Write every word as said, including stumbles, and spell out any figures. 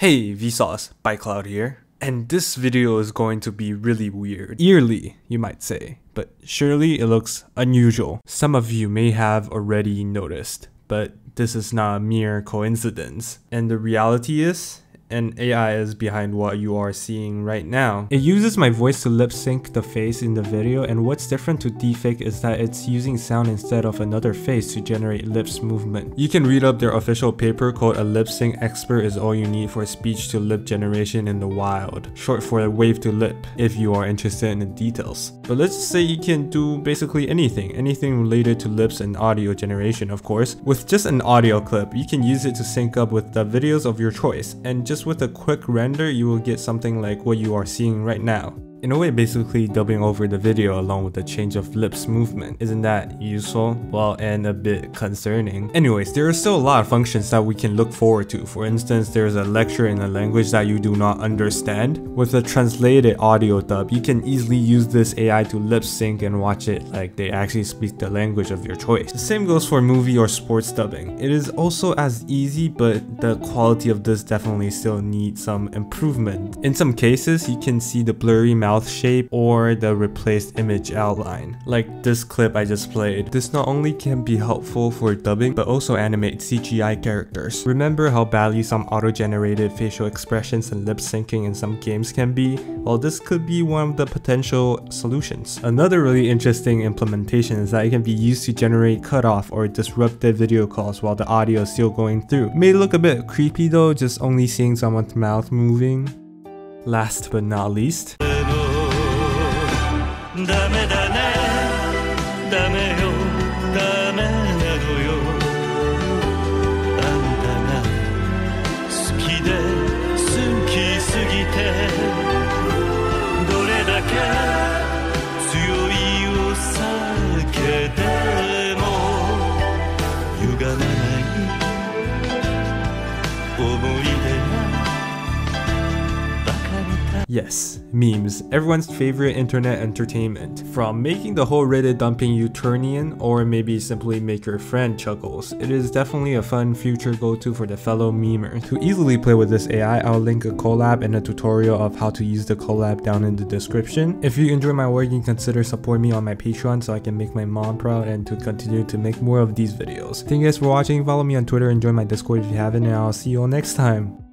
Hey, Vsauce, ByCloud here, and this video is going to be really weird. Eerily, you might say, but surely it looks unusual. Some of you may have already noticed, but this is not a mere coincidence. And the reality is, an A I is behind what you are seeing right now. It uses my voice to lip sync the face in the video, and what's different to DFake is that it's using sound instead of another face to generate lips movement. You can read up their official paper called "A Lip Sync Expert is All You Need for Speech to Lip Generation in the Wild," short for Wave-to-Lip, if you are interested in the details. But let's just say you can do basically anything, anything related to lips and audio generation, of course. With just an audio clip, you can use it to sync up with the videos of your choice, and just with a quick render, you will get something like what you are seeing right now. In a way, basically dubbing over the video along with the change of lips movement. Isn't that useful? Well, and a bit concerning. Anyways, there are still a lot of functions that we can look forward to. For instance, there is a lecture in a language that you do not understand. With a translated audio dub, you can easily use this A I to lip sync and watch it like they actually speak the language of your choice. The same goes for movie or sports dubbing. It is also as easy, but the quality of this definitely still needs some improvement. In some cases, you can see the blurry map mouth shape or the replaced image outline, like this clip I just played. This not only can be helpful for dubbing, but also animate C G I characters. Remember how badly some auto-generated facial expressions and lip syncing in some games can be? Well, this could be one of the potential solutions. Another really interesting implementation is that it can be used to generate cutoff or disrupted video calls while the audio is still going through. May look a bit creepy though, just only seeing someone's mouth moving. Last but not least, yes, memes, everyone's favorite internet entertainment. From making the whole Reddit dumping Uturnian, or maybe simply make your friend chuckles, it is definitely a fun future go-to for the fellow memer. To easily play with this A I, I'll link a collab and a tutorial of how to use the collab down in the description. If you enjoy my work, you can consider supporting me on my Patreon so I can make my mom proud and to continue to make more of these videos. Thank you guys for watching, follow me on Twitter and join my Discord if you haven't, and I'll see you all next time.